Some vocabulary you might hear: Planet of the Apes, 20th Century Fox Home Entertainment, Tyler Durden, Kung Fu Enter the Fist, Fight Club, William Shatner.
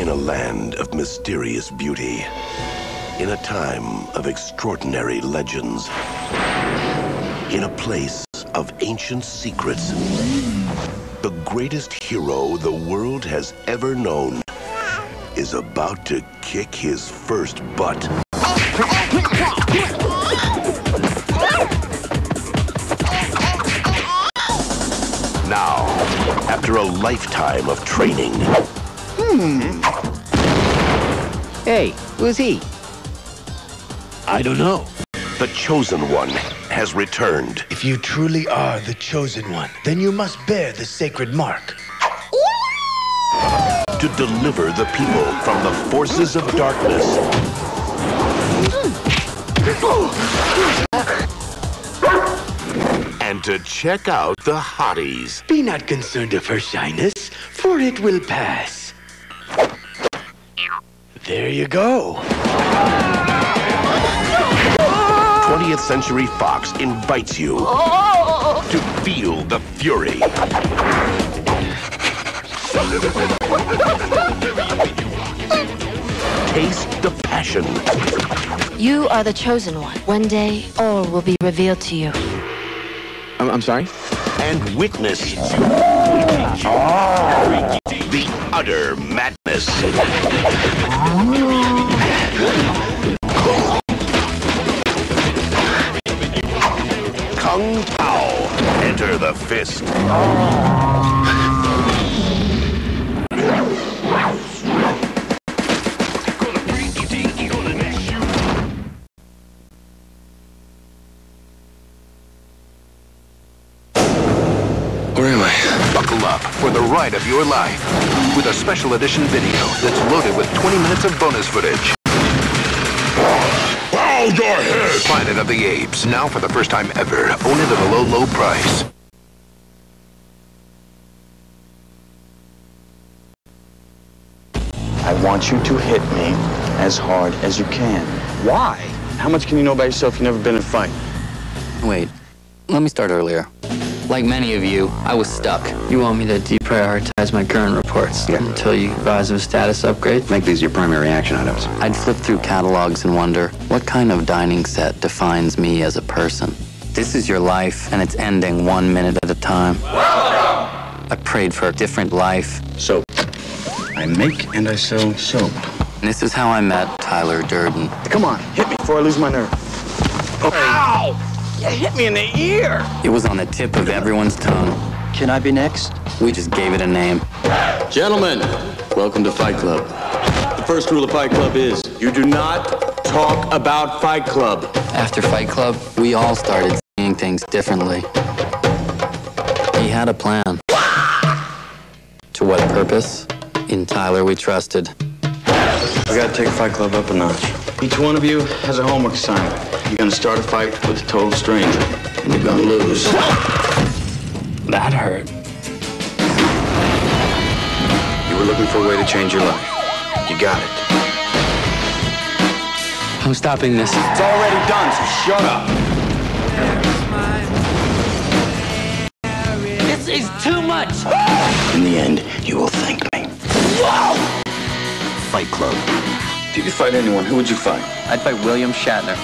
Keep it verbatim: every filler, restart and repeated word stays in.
In a land of mysterious beauty, in a time of extraordinary legends, in a place of ancient secrets, the greatest hero the world has ever known is about to kick his first butt. Now, after a lifetime of training... Hmm. Hey, who's he? I don't know. The Chosen One has returned. If you truly are the Chosen One, then you must bear the sacred mark. To deliver the people from the forces of darkness. And to check out the hotties. Be not concerned of her shyness, for it will pass. There you go. twentieth Century Fox invites you oh. to feel the fury. Taste the passion. You are the Chosen One. One day, all will be revealed to you. I'm, I'm sorry? And witness oh. the utter madness. Kung Fu Enter the Fist. Oh. For the ride of your life with a special edition video that's loaded with twenty minutes of bonus footage. Bow your head! Planet of the Apes, now for the first time ever, own it at a low, low price. I want you to hit me as hard as you can. Why? How much can you know about yourself if you've never been in a fight? Wait, let me start earlier. Like many of you, I was stuck. You want me to deprioritize my current reports yeah. until you advise of a status upgrade? Make these your primary action items. I'd flip through catalogs and wonder, what kind of dining set defines me as a person? This is your life, and it's ending one minute at a time. Welcome! I prayed for a different life. Soap. I make and I sell soap. And this is how I met Tyler Durden. Come on, hit me before I lose my nerve. Oh. Ow! You hit me in the ear! It was on the tip of everyone's tongue. Can I be next? We just gave it a name. Gentlemen, welcome to Fight Club. The first rule of Fight Club is you do not talk about Fight Club. After Fight Club, we all started seeing things differently. He had a plan. To what purpose? In Tyler, we trusted. We gotta take Fight Club up a notch. Each one of you has a homework assignment. You're gonna start a fight with a total stranger, and you're gonna lose. That hurt. You were looking for a way to change your life. You got it. I'm stopping this. It's already done, so shut up. This is too much. In the end, you will thank me. Whoa! Fight Club. If you could fight anyone, who would you fight? I'd fight William Shatner.